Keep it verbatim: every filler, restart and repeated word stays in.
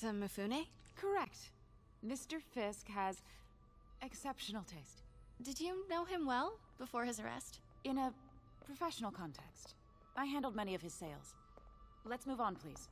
To Mifune? Correct. Mister Fisk has exceptional taste. Did you know him well before his arrest? In a professional context. I handled many of his sales. Let's move on, please.